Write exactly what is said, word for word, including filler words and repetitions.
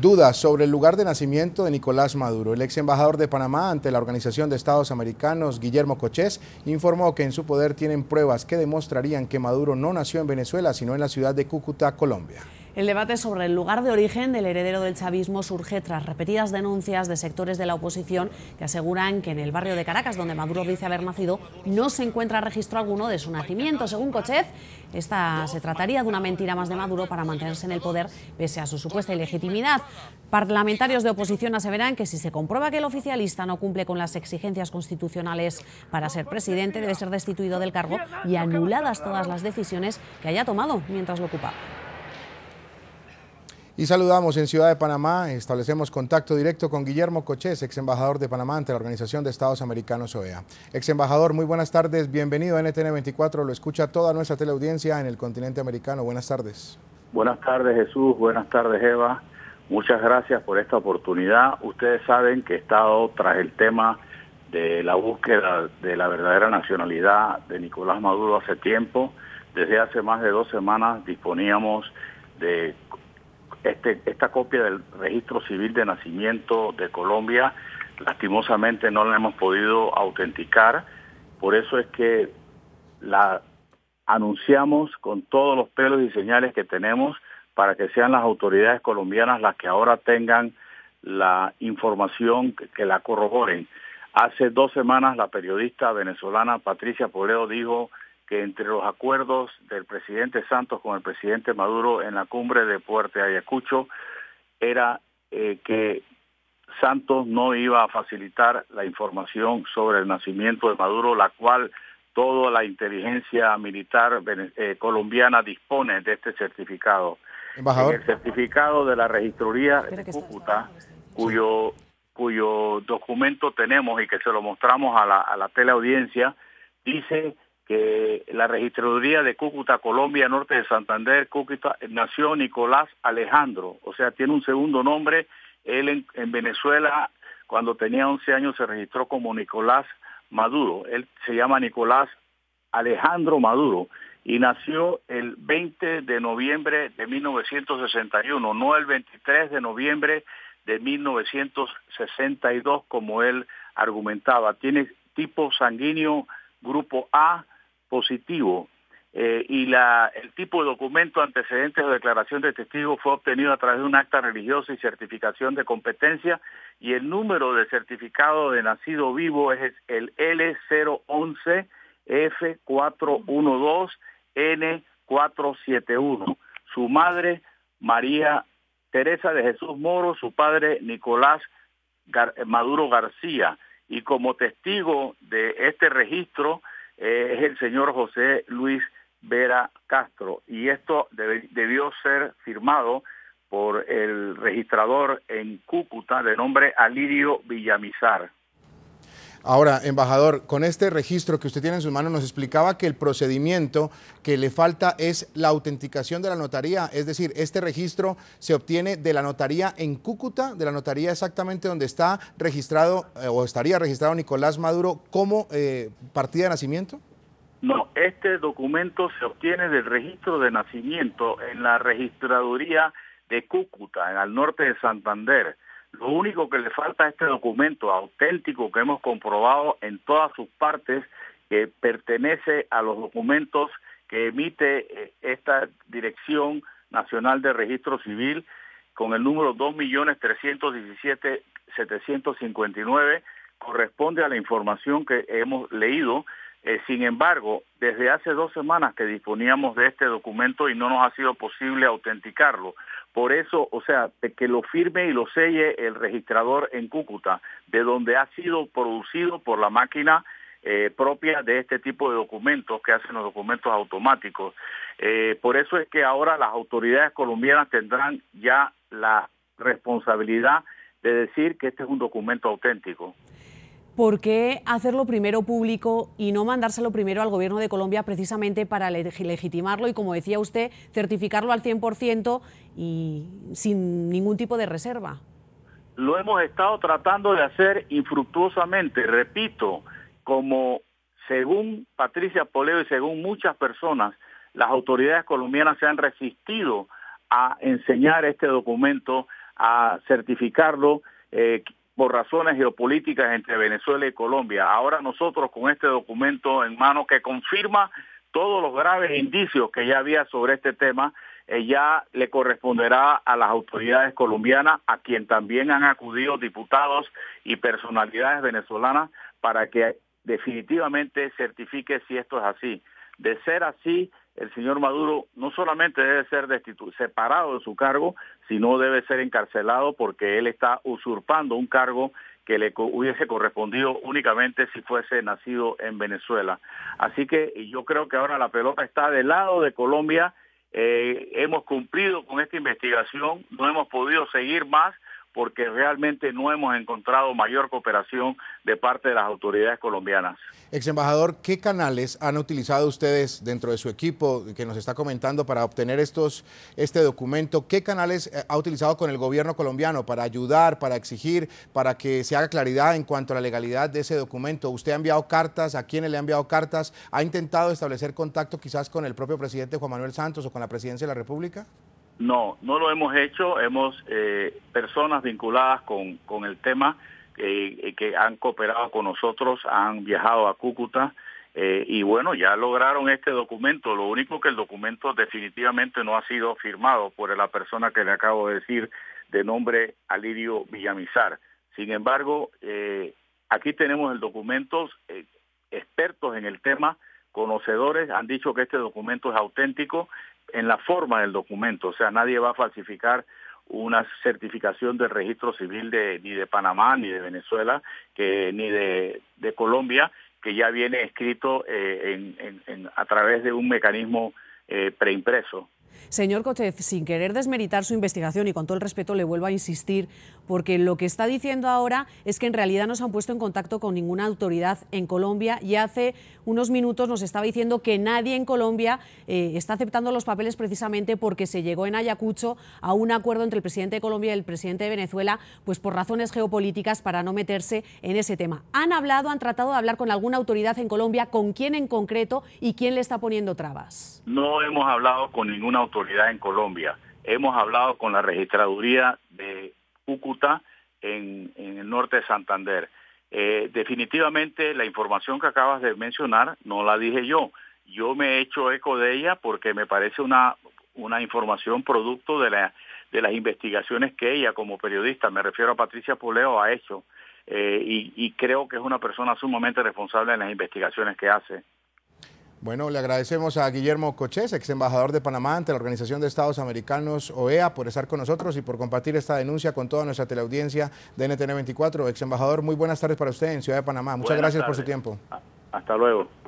Dudas sobre el lugar de nacimiento de Nicolás Maduro. El ex embajador de Panamá ante la Organización de Estados Americanos, Guillermo Cochez, informó que en su poder tienen pruebas que demostrarían que Maduro no nació en Venezuela, sino en la ciudad de Cúcuta, Colombia. El debate sobre el lugar de origen del heredero del chavismo surge tras repetidas denuncias de sectores de la oposición que aseguran que en el barrio de Caracas, donde Maduro dice haber nacido, no se encuentra registro alguno de su nacimiento. Según Cochez, esta se trataría de una mentira más de Maduro para mantenerse en el poder pese a su supuesta ilegitimidad. Parlamentarios de oposición aseveran que si se comprueba que el oficialista no cumple con las exigencias constitucionales para ser presidente, debe ser destituido del cargo y anuladas todas las decisiones que haya tomado mientras lo ocupaba. Y saludamos en Ciudad de Panamá, establecemos contacto directo con Guillermo Cochez, ex embajador de Panamá ante la Organización de Estados Americanos, O E A. Ex embajador, muy buenas tardes, bienvenido a N T N veinticuatro, lo escucha toda nuestra teleaudiencia en el continente americano. Buenas tardes. Buenas tardes, Jesús, buenas tardes, Eva. Muchas gracias por esta oportunidad. Ustedes saben que he estado tras el tema de la búsqueda de la verdadera nacionalidad de Nicolás Maduro hace tiempo. Desde hace más de dos semanas disponíamos de Este, esta copia del registro civil de nacimiento de Colombia. Lastimosamente no la hemos podido autenticar, por eso es que la anunciamos con todos los pelos y señales que tenemos para que sean las autoridades colombianas las que ahora tengan la información que, que la corroboren. Hace dos semanas la periodista venezolana Patricia Poleo dijo que entre los acuerdos del presidente Santos con el presidente Maduro en la cumbre de Puerto Ayacucho era eh, que Santos no iba a facilitar la información sobre el nacimiento de Maduro, la cual toda la inteligencia militar eh, colombiana dispone de este certificado. ¿Embajador? El certificado de la Registraría de Cúcuta, cuyo, cuyo documento tenemos y que se lo mostramos a la, a la teleaudiencia, dice que la Registraduría de Cúcuta, Colombia, norte de Santander, Cúcuta, nació Nicolás Alejandro, o sea, tiene un segundo nombre. Él en, en Venezuela, cuando tenía once años, se registró como Nicolás Maduro. Él se llama Nicolás Alejandro Maduro y nació el veinte de noviembre de mil novecientos sesenta y uno, no el veintitrés de noviembre de mil novecientos sesenta y dos, como él argumentaba. Tiene tipo sanguíneo grupo A positivo, eh, y la, el tipo de documento, antecedentes o declaración de testigo fue obtenido a través de un acta religiosa y certificación de competencia, y el número de certificado de nacido vivo es el L cero once F cuatro uno dos N cuatro siete uno. Su madre, María Teresa de Jesús Moros, su padre, Nicolás Gar- Maduro García, y como testigo de este registro Eh, es el señor José Luis Vera Castro, y esto debe, debió ser firmado por el registrador en Cúcuta de nombre Alirio Villamizar. Ahora, embajador, con este registro que usted tiene en sus manos, nos explicaba que el procedimiento que le falta es la autenticación de la notaría, es decir, este registro se obtiene de la notaría en Cúcuta, de la notaría exactamente donde está registrado eh, o estaría registrado Nicolás Maduro como eh, partida de nacimiento. No, este documento se obtiene del registro de nacimiento en la Registraduría de Cúcuta, en el norte de Santander. Lo único que le falta a este documento auténtico, que hemos comprobado en todas sus partes, que pertenece a los documentos que emite esta Dirección Nacional de Registro Civil, con el número dos millones trescientos diecisiete mil setecientos cincuenta y nueve, corresponde a la información que hemos leído. Eh, sin embargo, desde hace dos semanas que disponíamos de este documento y no nos ha sido posible autenticarlo. Por eso, o sea, de que lo firme y lo selle el registrador en Cúcuta, de donde ha sido producido por la máquina eh, propia de este tipo de documentos que hacen los documentos automáticos. Eh, por eso es que ahora las autoridades colombianas tendrán ya la responsabilidad de decir que este es un documento auténtico. ¿Por qué hacerlo primero público y no mandárselo primero al gobierno de Colombia precisamente para legitimarlo y, como decía usted, certificarlo al cien por ciento y sin ningún tipo de reserva? Lo hemos estado tratando de hacer infructuosamente, repito, como según Patricia Poleo y según muchas personas, las autoridades colombianas se han resistido a enseñar este documento a certificarlo eh, por razones geopolíticas entre Venezuela y Colombia. Ahora nosotros con este documento en mano que confirma todos los graves indicios que ya había sobre este tema, eh, ya le corresponderá a las autoridades colombianas, a quien también han acudido diputados y personalidades venezolanas, para que definitivamente certifique si esto es así. De ser así, el señor Maduro no solamente debe ser destitu- separado de su cargo, sino debe ser encarcelado, porque él está usurpando un cargo que le co- hubiese correspondido únicamente si fuese nacido en Venezuela. Así que yo creo que ahora la pelota está del lado de Colombia. Eh, hemos cumplido con esta investigación, no hemos podido seguir más, porque realmente no hemos encontrado mayor cooperación de parte de las autoridades colombianas. Ex embajador, ¿qué canales han utilizado ustedes dentro de su equipo que nos está comentando para obtener estos, este documento? ¿Qué canales ha utilizado con el gobierno colombiano para ayudar, para exigir, para que se haga claridad en cuanto a la legalidad de ese documento? ¿Usted ha enviado cartas? ¿A quiénes le ha enviado cartas? ¿Ha intentado establecer contacto quizás con el propio presidente Juan Manuel Santos o con la presidencia de la República? No, no lo hemos hecho. Hemos eh, personas vinculadas con, con el tema eh, que han cooperado con nosotros, han viajado a Cúcuta eh, y bueno, ya lograron este documento. Lo único que el documento definitivamente no ha sido firmado por la persona que le acabo de decir, de nombre Alirio Villamizar. Sin embargo, eh, aquí tenemos el documento, eh, expertos en el tema, conocedores, han dicho que este documento es auténtico en la forma del documento, o sea, nadie va a falsificar una certificación del registro civil de, ni de Panamá, ni de Venezuela, que, ni de, de Colombia, que ya viene escrito eh, en, en, en, a través de un mecanismo eh, preimpreso. Señor Cochez, sin querer desmeritar su investigación, y con todo el respeto le vuelvo a insistir, porque lo que está diciendo ahora es que en realidad no se han puesto en contacto con ninguna autoridad en Colombia, y hace unos minutos nos estaba diciendo que nadie en Colombia eh, está aceptando los papeles precisamente porque se llegó en Ayacucho a un acuerdo entre el presidente de Colombia y el presidente de Venezuela, pues por razones geopolíticas, para no meterse en ese tema. ¿Han hablado, han tratado de hablar con alguna autoridad en Colombia? ¿Con quién en concreto y quién le está poniendo trabas? No hemos hablado con ninguna autoridad. autoridad en Colombia. Hemos hablado con la Registraduría de Cúcuta en, en el norte de Santander. Eh, definitivamente la información que acabas de mencionar no la dije yo. Yo me he hecho eco de ella porque me parece una, una información producto de, la, de las investigaciones que ella como periodista, me refiero a Patricia Poleo, ha hecho. Eh, y, y creo que es una persona sumamente responsable en las investigaciones que hace. Bueno, le agradecemos a Guillermo Cochez, ex embajador de Panamá ante la Organización de Estados Americanos, O E A, por estar con nosotros y por compartir esta denuncia con toda nuestra teleaudiencia de N T N veinticuatro. Ex embajador, muy buenas tardes para usted en Ciudad de Panamá. Muchas gracias por su tiempo. Hasta luego.